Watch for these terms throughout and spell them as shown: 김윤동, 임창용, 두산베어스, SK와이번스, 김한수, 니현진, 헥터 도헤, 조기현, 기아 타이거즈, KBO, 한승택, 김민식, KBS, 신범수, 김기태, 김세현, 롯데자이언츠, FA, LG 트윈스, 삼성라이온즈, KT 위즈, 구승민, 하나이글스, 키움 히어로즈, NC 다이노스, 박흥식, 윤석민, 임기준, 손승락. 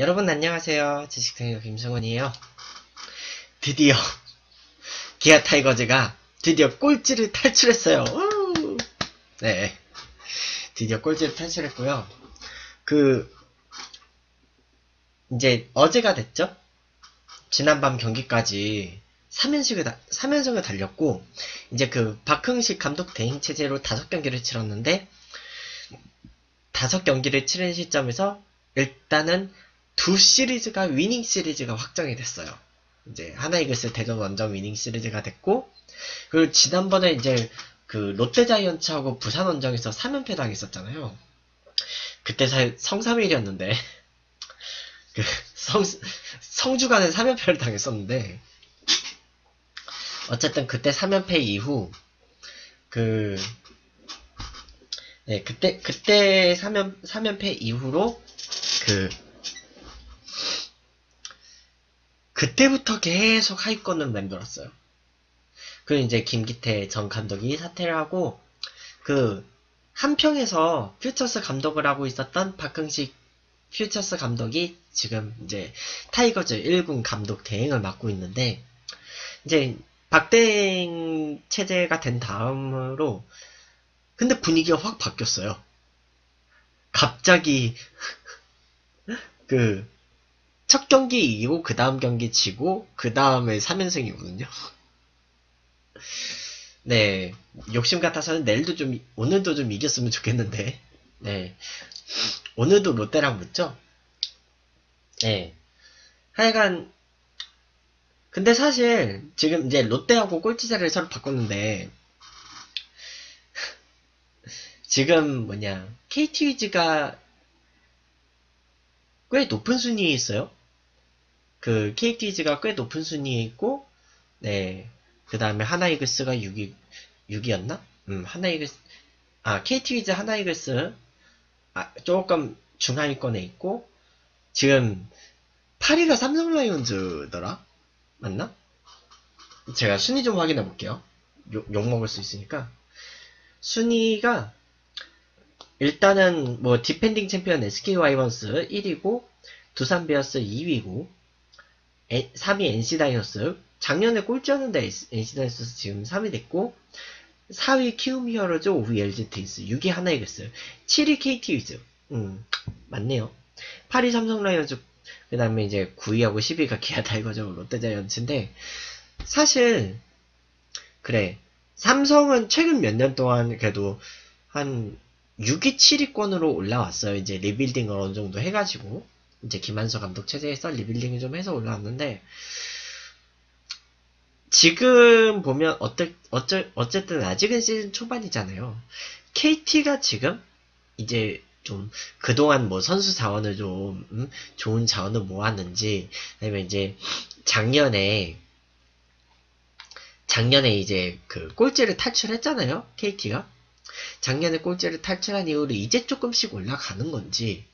여러분 안녕하세요. 지식통역 김승훈이에요. 드디어 기아 타이거즈가 드디어 꼴찌를 탈출했어요. 네, 드디어 꼴찌를 탈출했고요. 이제 어제가 됐죠? 지난밤 경기까지 3연승을 달렸고, 이제 박흥식 감독 대행 체제로 5경기를 치렀는데, 5경기를 치른 시점에서 일단은 2시리즈가 위닝 시리즈가 확정이 됐어요. 이제 하나이글스 대전 원정 위닝 시리즈가 됐고, 그리고 지난번에 이제 롯데자이언츠하고 부산 원정에서 3연패 당했었잖아요. 그때 성삼일이었는데 성주간에 3연패를 당했었는데, 어쨌든 그때 3연패 이후 그때 3연패 이후로 그때부터 계속 하위권을 맴돌았어요. 그리고 이제 김기태 전 감독이 사퇴를 하고, 한평에서 퓨처스 감독을 하고 있었던 박흥식 퓨처스 감독이 지금 이제 타이거즈 1군 감독 대행을 맡고 있는데, 이제 박대행 체제가 된 다음으로 근데 분위기가 확 바뀌었어요. 갑자기 첫 경기 이기고 그 다음 경기 지고 그 다음에 3연승이거든요. 네, 욕심 같아서는 오늘도 좀 이겼으면 좋겠는데, 네, 오늘도 롯데랑 붙죠? 네, 하여간 근데 사실 지금 이제 롯데하고 꼴찌자를 서로 바꿨는데, 지금 KT 위즈가 꽤 높은 순위에 있어요. KT 위즈가 꽤 높은 순위에 있고, 네, 그 다음에 하나이글스가 6위였나? KT 위즈 하나이글스 조금 중하위권에 있고, 지금 8위가 삼성라이온즈더라? 맞나? 제가 순위 좀 확인해 볼게요. 욕먹을 수 있으니까. 순위가 일단은 디펜딩 챔피언 SK와이번스 1위고, 두산베어스 2위고, 3위 NC 다이노스, 작년에 꼴찌였는데 NC 다이노스 지금 3위 됐고, 4위 키움 히어로즈, 5위 LG 트윈스, 6위 하나이글스, 7위 KT 위즈, 맞네요. 8위 삼성라이온즈, 그 다음에 이제 9위하고 10위가 기아 타이거즈, 롯데자이언츠인데, 사실 삼성은 최근 몇 년 동안 그래도 한 6위 7위권으로 올라왔어요. 이제 리빌딩을 어느 정도 해가지고, 이제 김한수 감독 체제에서 리빌딩을 좀 해서 올라왔는데, 지금 보면 어쨌든 아직은 시즌 초반이잖아요. KT가 지금 이제 좀 그동안 선수 자원을 좀 좋은 자원을 모았는지, 아니면 이제 작년에 이제 꼴찌를 탈출했잖아요. KT가 작년에 꼴찌를 탈출한 이후로 이제 조금씩 올라가는 건지,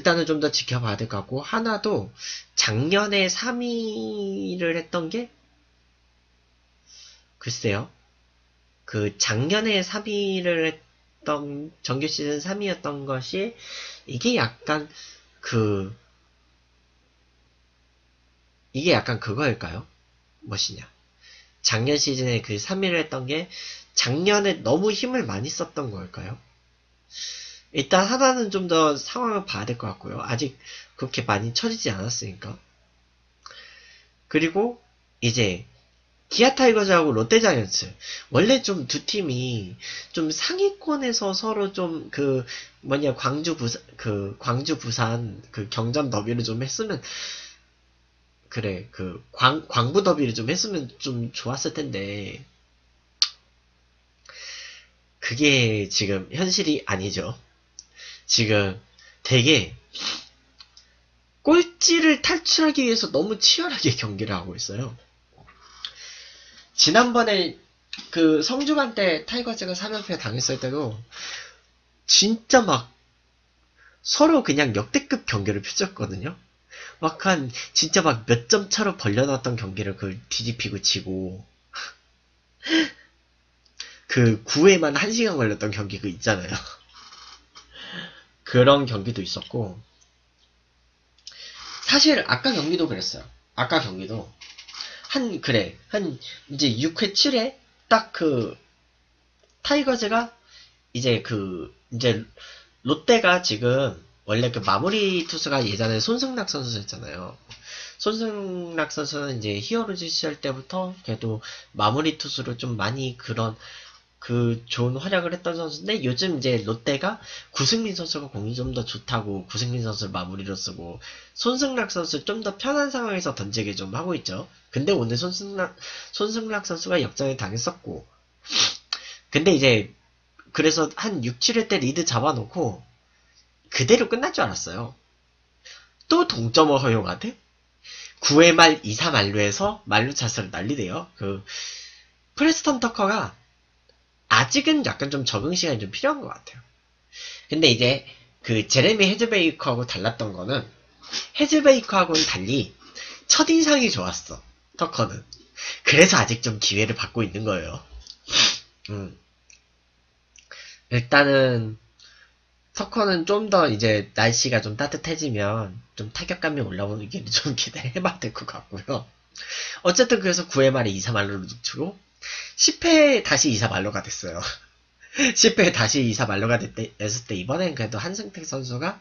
일단은 좀 더 지켜봐야 될 것 같고, 하나도 작년에 3위를 했던 게, 글쎄요, 작년에 3위를 했던, 정규 시즌 3위였던 것이, 이게 약간 그거일까요? 무엇이냐, 작년 시즌에 3위를 했던 게 작년에 너무 힘을 많이 썼던 걸까요? 일단 하나는 좀 더 상황을 봐야 될 것 같고요. 아직 그렇게 많이 처지지 않았으니까. 그리고 이제 기아 타이거즈하고 롯데자이언츠, 원래 좀 두 팀이 좀 상위권에서 서로 좀 광주 부산 경전 더비를 좀 했으면, 광부 더비를 좀 했으면 좀 좋았을 텐데, 그게 지금 현실이 아니죠. 지금 되게 꼴찌를 탈출하기 위해서 너무 치열하게 경기를 하고 있어요. 지난번에 성주간 때 타이거즈가 3연패 당했을 때도 진짜 막 서로 그냥 역대급 경기를 펼쳤거든요. 진짜 몇 점 차로 벌려놨던 경기를 뒤집히고 지고, 9회만 1시간 걸렸던 경기 있잖아요. 그런 경기도 있었고, 사실 아까 경기도 그랬어요. 아까 경기도 한 이제 6회 7회 딱 그 타이거즈가 이제 롯데가 지금 원래 그 마무리 투수가 예전에 손승락 선수였잖아요. 손승락 선수는 이제 히어로즈 시절 때부터 그래도 마무리 투수로 좀 많이 그런 그 좋은 활약을 했던 선수인데, 요즘 이제 롯데가 구승민 선수가 공이 좀 더 좋다고 구승민 선수를 마무리로 쓰고 손승락 선수를 좀 더 편한 상황에서 던지게 좀 하고 있죠. 근데 오늘 손승락 선수가 역전을 당했었고, 근데 이제 그래서 한 6, 7회 때 리드 잡아놓고 그대로 끝날 줄 알았어요. 또 동점을 허용하대? 9회 말 2, 3안루에서 만루 찬스를 난리대요. 그 프레스턴 터커가 아직은 약간 좀 적응 시간이 좀 필요한 것 같아요. 근데 이제 그 제레미 헤즈베이커하고 달랐던 거는, 헤즈베이커하고는 달리 첫인상이 좋았어, 터커는. 그래서 아직 좀 기회를 받고 있는 거예요. 일단은 터커는 좀 더 이제 날씨가 좀 따뜻해지면 좀 타격감이 올라오는 게 좀 기대해봐야 될 것 같고요. 어쨌든 그래서 9회 말에 2, 3안루로 늦추고 10회에 다시 2, 3안루가 됐어요. 10회에 다시 2, 3안루가 됐을 때, 이번엔 그래도 한승택 선수가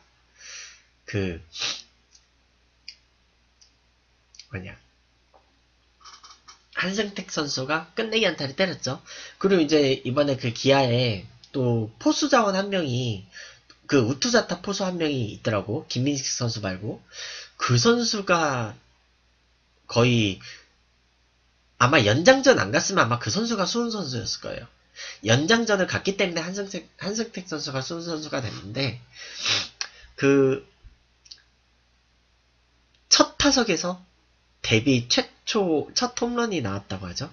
한승택 선수가 끝내기 안타를 때렸죠. 그리고 이제 이번에 그 기아에 또 포수 자원 한 명이, 그 우투자타 포수 한 명이 있더라고. 김민식 선수 말고. 그 선수가 거의 아마 연장전 안 갔으면 아마 그 선수가 수훈 선수였을 거예요. 연장전을 갔기 때문에 한승택 선수가 수훈 선수가 됐는데, 그 첫 타석에서 데뷔 첫 홈런이 나왔다고 하죠.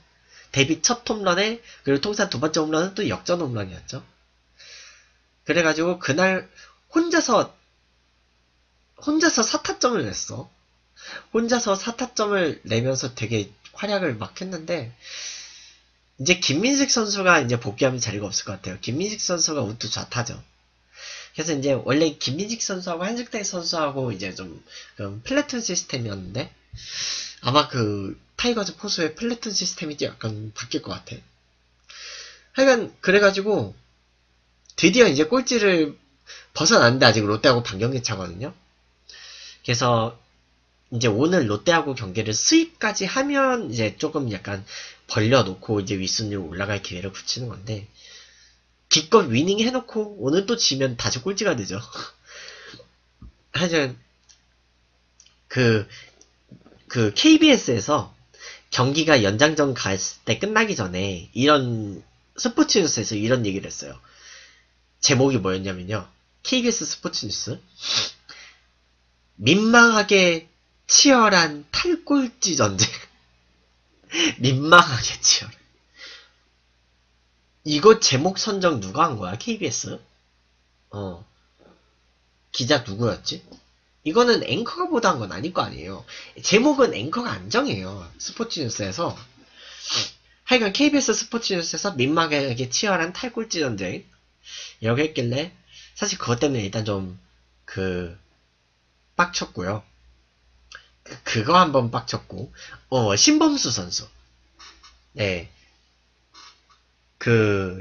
데뷔 첫 홈런에, 그리고 통산 두 번째 홈런은 또 역전 홈런이었죠. 그래가지고 그날 혼자서 4타점을 냈어. 혼자서 4타점을 내면서 되게 활약을 막 했는데, 이제 김민식 선수가 이제 복귀하면 자리가 없을 것 같아요. 김민식 선수가 우투 좌타죠. 그래서 이제 원래 김민식 선수하고 한승택 선수하고 이제 좀 플래툰 시스템이었는데, 아마 그 타이거즈 포수의 플래툰 시스템이 약간 바뀔 것 같아. 하여간 그래가지고 드디어 이제 꼴찌를 벗어났는데, 아직 롯데하고 반경기 차거든요. 그래서 이제 오늘 롯데하고 경기를 수입까지 하면 이제 조금 약간 벌려놓고 이제 윗순위로 올라갈 기회를 붙이는 건데, 기껏 위닝 해놓고 오늘 또 지면 다시 꼴찌가 되죠. 하여튼 그 KBS에서 경기가 연장전 갔을 때 끝나기 전에 이런 스포츠 뉴스에서 이런 얘기를 했어요. 제목이 뭐였냐면요, KBS 스포츠 뉴스, 민망하게 치열한 탈꼴찌 전쟁. 민망하게 치열해. 이거 제목 선정 누가 한 거야? KBS? 기자 누구였지? 이거는 앵커가 보도한 건 아닐 거 아니에요. 제목은 앵커가 안 정해요, 스포츠 뉴스에서. 하여간 KBS 스포츠 뉴스에서 민망하게 치열한 탈꼴찌 전쟁 이렇게 했길래, 사실 그것 때문에 일단 좀 빡쳤고요. 그거 한번 빡쳤고, 신범수 선수. 네.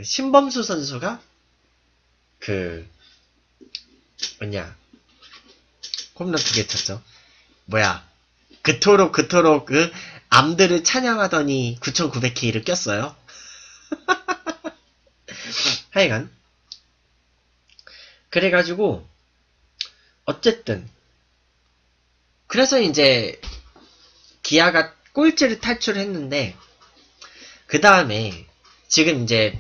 신범수 선수가 홈런 2개 쳤죠. 그토록 그 암들을 찬양하더니 9,900K를 꼈어요. 하여간 그래가지고 어쨌든 그래서 이제 기아가 꼴찌를 탈출했는데, 그 다음에 지금 이제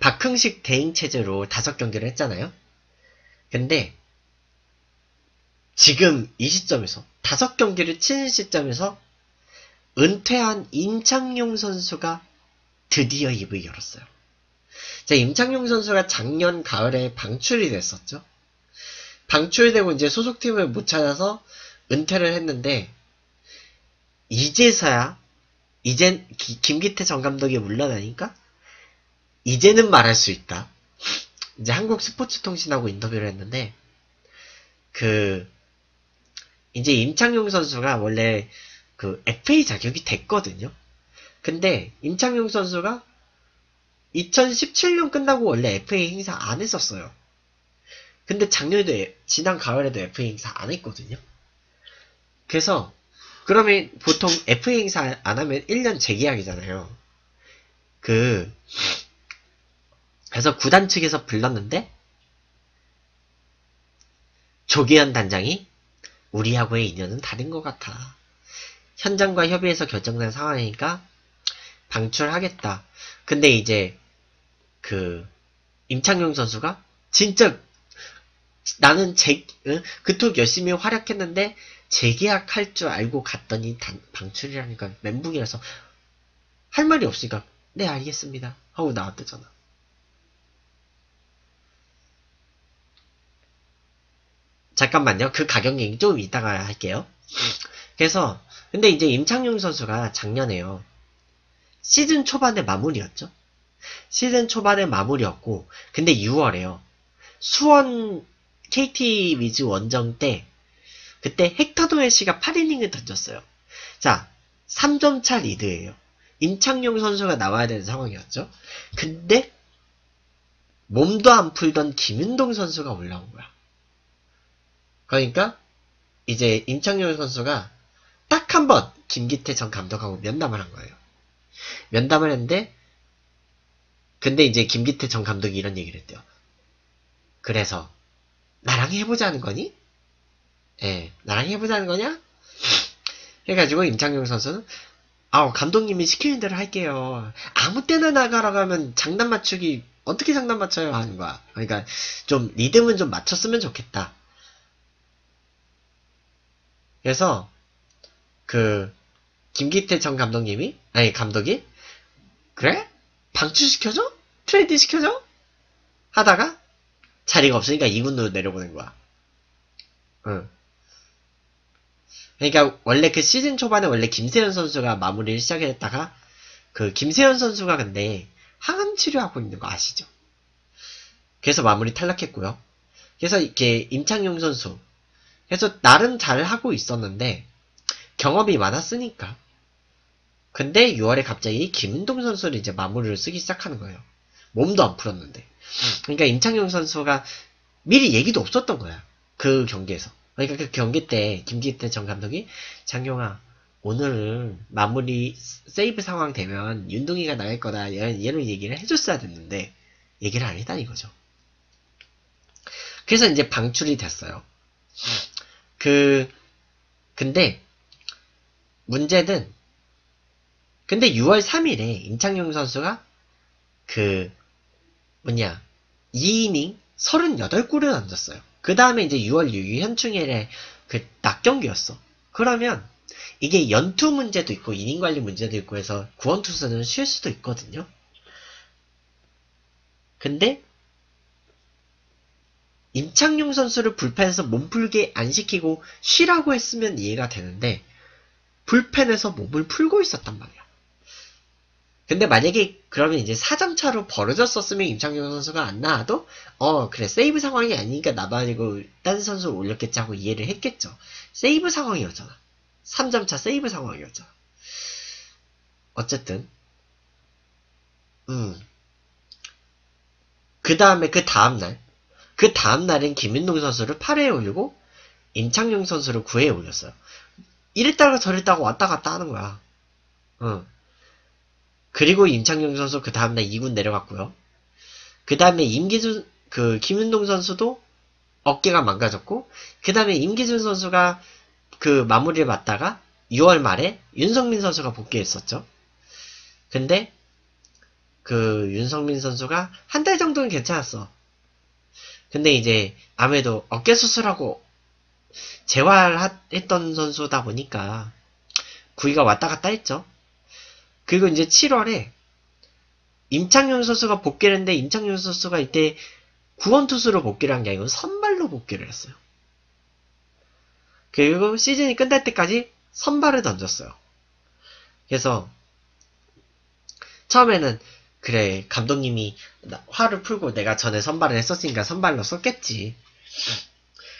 박흥식 대행 체제로 5경기를 했잖아요. 근데 지금 이 시점에서 5경기를 치는 시점에서 은퇴한 임창용 선수가 드디어 입을 열었어요. 자, 임창용 선수가 작년 가을에 방출이 됐었죠. 방출되고 이제 소속팀을 못 찾아서 은퇴를 했는데, 이제서야, 이젠 김기태 전 감독이 물러나니까 이제는 말할 수 있다. 이제 한국스포츠통신하고 인터뷰를 했는데, 이제 임창용 선수가 원래 그 FA 자격이 됐거든요. 근데 임창용 선수가 2017년 끝나고 원래 FA 행사 안 했었어요. 근데 작년에도 지난 가을에도 FA 행사 안 했거든요. 그래서 그러면 보통 FA 행사 안 하면 1년 재계약이잖아요. 그래서 구단 측에서 불렀는데 조기현 단장이 우리하고의 인연은 다른 것 같아. 현장과 협의해서 결정된 상황이니까 방출하겠다. 근데 이제 그 임창용 선수가 진짜 나는 그토록 열심히 활약했는데 재계약할 줄 알고 갔더니 방출이라니까 멘붕이라서 할 말이 없으니까 네 알겠습니다 하고 나왔대잖아. 잠깐만요. 그 가격 얘기 좀 이따가 할게요. 그래서 근데 이제 임창용 선수가 작년에요. 시즌 초반에 마무리였죠. 시즌 초반에 마무리였고 근데 6월에요. 수원 KT 위즈 원정 때 그때 헥터 도헤 씨가 8이닝을 던졌어요. 자, 3점차 리드예요. 임창용 선수가 나와야 되는 상황이었죠. 근데 몸도 안 풀던 김윤동 선수가 올라온 거야. 그러니까 이제 임창용 선수가 딱 한 번 김기태 전 감독하고 면담을 한 거예요. 면담을 했는데 근데 이제 김기태 전 감독이 이런 얘기를 했대요. 그래서 나랑 해보자는 거니? 예, 나랑 해보자는 거냐? 그래가지고 임창용 선수는 감독님이 시키는 대로 할게요. 아무 때나 나가라고 하면 장단 맞추기 어떻게 장단 맞춰요 하는 거야. 그러니까 좀 리듬은 좀 맞췄으면 좋겠다. 그래서 그 김기태 전 감독님이 감독이 그래? 방출시켜줘? 트레이드 시켜줘? 하다가 자리가 없으니까 2군으로 내려보낸 거야. 응. 그러니까 원래 그 시즌 초반에 원래 김세현 선수가 마무리를 시작했다가 그 김세현 선수가 근데 항암 치료하고 있는 거 아시죠? 그래서 마무리 탈락했고요. 그래서 이렇게 임창용 선수 그래서 나름 잘 하고 있었는데 경험이 많았으니까. 근데 6월에 갑자기 김은동 선수를 이제 마무리를 쓰기 시작하는 거예요. 몸도 안 풀었는데. 그러니까 임창용 선수가 미리 얘기도 없었던 거야. 그 경기에서. 그러니까 그 경기 때 김기태 전 감독이 장용아 오늘은 마무리 세이브 상황 되면 윤동이가 나갈 거다 얘로 얘기를 해줬어야 됐는데 얘기를 안 했다는 이거죠. 그래서 이제 방출이 됐어요. 근데 문제는 근데 6월 3일에 임창용 선수가 그 2이닝 38골을 던졌어요. 그 다음에 이제 6월 6일 현충일에 그 낮경기였어. 그러면 이게 연투 문제도 있고 이닝 관리 문제도 있고 해서 구원투수는 쉴 수도 있거든요. 근데 임창용 선수를 불펜에서 몸풀게 안 시키고 쉬라고 했으면 이해가 되는데 불펜에서 몸을 풀고 있었단 말이야. 근데 만약에 그러면 이제 4점차로 벌어졌었으면 임창용 선수가 안 나와도 그래 세이브 상황이 아니니까 나발이고 딴 선수 올렸겠지 하고 이해를 했겠죠. 세이브 상황이었잖아. 3점차 세이브 상황이었잖아. 어쨌든 그 다음에 그 다음날은 김윤동 선수를 8회에 올리고 임창용 선수를 9회에 올렸어요. 이랬다가 저랬다가 왔다갔다 하는 거야. 그리고 임창용 선수 그 다음날 2군 내려갔고요. 그 다음에 임기준 김윤동 선수도 어깨가 망가졌고 그 다음에 임기준 선수가 그 마무리를 맞다가 6월 말에 윤석민 선수가 복귀했었죠. 근데 그 윤석민 선수가 한 달 정도는 괜찮았어. 근데 이제 아무래도 어깨 수술하고 재활했던 선수다 보니까 구위가 왔다갔다 했죠. 그리고 이제 7월에 임창용 선수가 복귀를 했는데 임창용 선수가 이때 구원투수로 복귀를 한 게 아니고 선발로 복귀를 했어요. 그리고 시즌이 끝날 때까지 선발을 던졌어요. 그래서 처음에는 그래 감독님이 화를 풀고 내가 전에 선발을 했었으니까 선발로 썼겠지.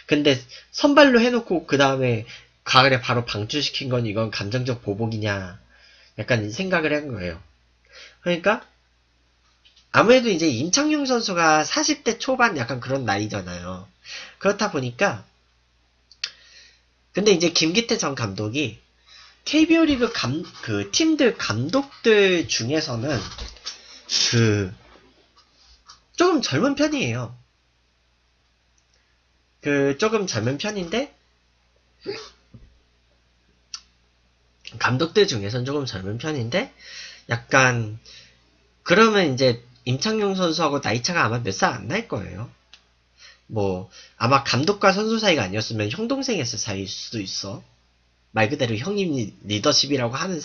근데 선발로 해놓고 그 다음에 가을에 바로 방출시킨 건 이건 감정적 보복이냐 약간 생각을 한 거예요. 그러니까 아무래도 이제 임창용 선수가 40대 초반 약간 그런 나이잖아요. 그렇다 보니까 근데 이제 김기태 전 감독이 KBO리그 그 팀들 감독들 중에서는 그 조금 젊은 편이에요. 그 조금 젊은 편인데 감독들 중에서는 조금 젊은 편인데 약간 그러면 이제 임창용 선수하고 나이차가 아마 몇 살 안 날 거예요. 뭐 아마 감독과 선수 사이가 아니었으면 형동생에서 사이일 수도 있어. 말 그대로 형님 리더십이라고 하는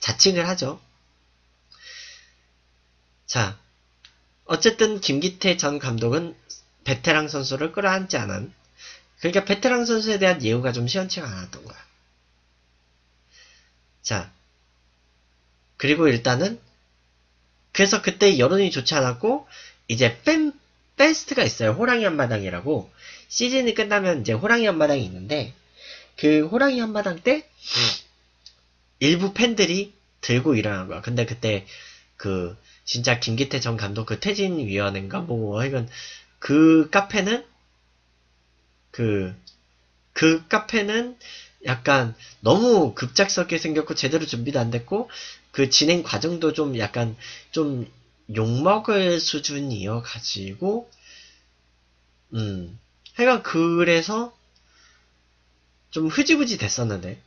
자칭을 하죠. 자, 어쨌든 김기태 전 감독은 베테랑 선수를 끌어안지 않은, 그러니까 베테랑 선수에 대한 예우가 좀 시원치가 않았던 거야. 자, 그리고 일단은 그래서 그때 여론이 좋지 않았고 이제 팬 페스트가 있어요. 호랑이 한마당이라고. 시즌이 끝나면 이제 호랑이 한마당이 있는데 그 호랑이 한마당 때 일부 팬들이 들고 일어난 거야. 근데 그때 그 진짜 김기태 전 감독 그 퇴진위원회인가 뭐 하여간 그 카페는 약간 너무 급작스럽게 생겼고 제대로 준비도 안 됐고 그 진행 과정도 좀 약간 좀 욕먹을 수준이어가지고 하여간 그래서 좀 흐지부지 됐었는데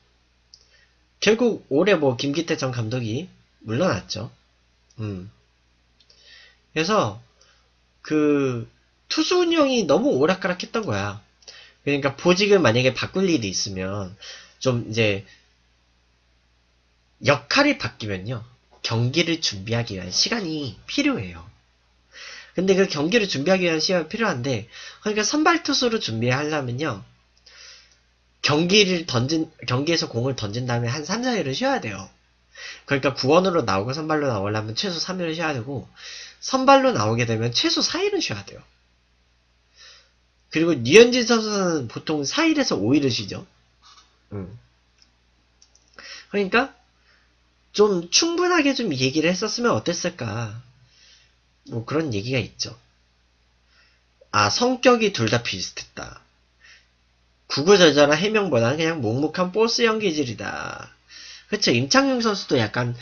결국 올해 뭐 김기태 전 감독이 물러났죠. 그래서 그 투수 운영이 너무 오락가락 했던 거야. 그러니까 보직을 만약에 바꿀 일이 있으면 좀 이제 역할이 바뀌면요 경기를 준비하기 위한 시간이 필요해요. 근데 그 경기를 준비하기 위한 시간이 필요한데 그러니까 선발 투수로 준비하려면요 경기에서 공을 던진 다음에 한 3, 4일을 쉬어야 돼요. 그러니까 구원으로 나오고 선발로 나오려면 최소 3일을 쉬어야 되고 선발로 나오게 되면 최소 4일은 쉬어야 돼요. 그리고 니현진 선수는 보통 4일에서 5일을 쉬죠. 그러니까 좀 충분하게 좀 얘기를 했었으면 어땠을까 뭐 그런 얘기가 있죠. 아, 성격이 둘 다 비슷했다. 구구절절한 해명보다는 그냥 묵묵한 보스 연기질이다. 그쵸. 임창용 선수도 약간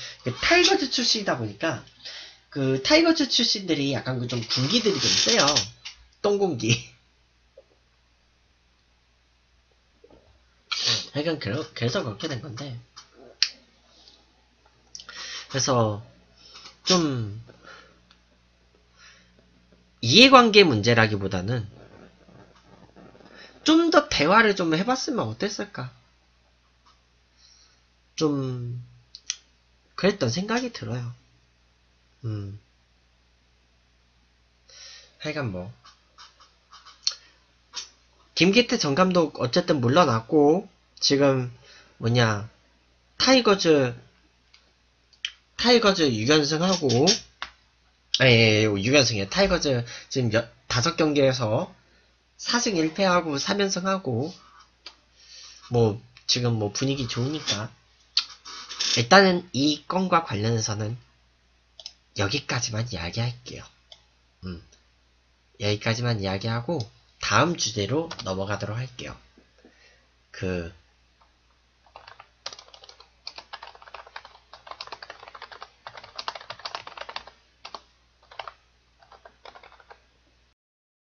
타이거즈 출신이다 보니까 그 타이거즈 출신들이 약간 그 좀 군기들이 좀 세요. 똥공기. 하여간 그래서 그렇게 된 건데. 그래서 좀 이해관계 문제라기보다는 좀 더 대화를 좀 해봤으면 어땠을까? 좀 그랬던 생각이 들어요. 하여간 뭐 김기태 전 감독 어쨌든 물러났고 지금 뭐냐 타이거즈 6연승하고 예 6연승이에요. 타이거즈 지금 5경기에서 4승 1패하고 3연승하고 뭐 지금 뭐 분위기 좋으니까 일단은 이 건과 관련해서는 여기까지만 이야기할게요. 여기까지만 이야기하고 다음 주제로 넘어가도록 할게요.